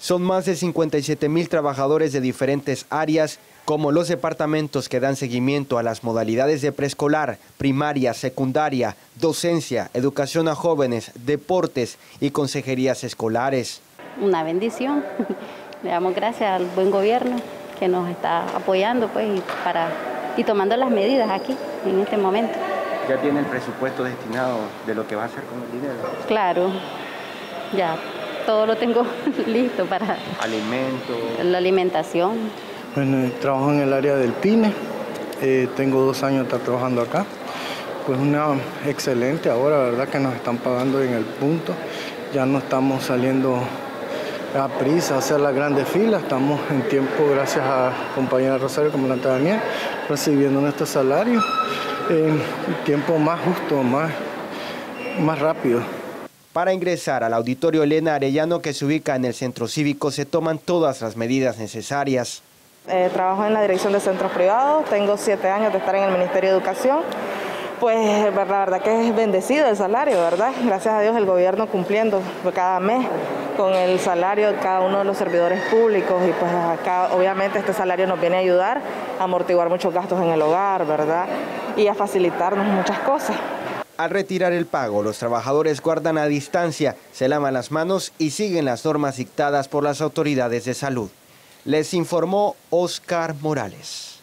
Son más de 57,000 trabajadores de diferentes áreas, como los departamentos que dan seguimiento a las modalidades de preescolar, primaria, secundaria, docencia, educación a jóvenes, deportes y consejerías escolares. Una bendición. Le damos gracias al buen gobierno que nos está apoyando y tomando las medidas aquí en este momento. ¿Ya tiene el presupuesto destinado de lo que va a hacer con el dinero? Claro, ya. Todo lo tengo listo para... ¿Alimentos? La alimentación. Bueno, trabajo en el área del PINE, tengo 2 años de estar trabajando acá. Pues una excelente ahora, la verdad que nos están pagando en el punto. Ya no estamos saliendo a prisa a hacer las grandes filas, estamos en tiempo, gracias a compañera Rosario, comandante Daniel, recibiendo nuestro salario. Tiempo más justo, más rápido. Para ingresar al Auditorio Elena Arellano, que se ubica en el Centro Cívico, se toman todas las medidas necesarias. Trabajo en la dirección de centros privados, tengo 7 años de estar en el Ministerio de Educación. Pues la verdad que es bendecido el salario, ¿verdad? Gracias a Dios el gobierno cumpliendo cada mes con el salario de cada uno de los servidores públicos, y pues acá obviamente este salario nos viene a ayudar a amortiguar muchos gastos en el hogar, ¿verdad? Y a facilitarnos muchas cosas. Al retirar el pago, los trabajadores guardan a distancia, se lavan las manos y siguen las normas dictadas por las autoridades de salud. Les informó Oscar Morales.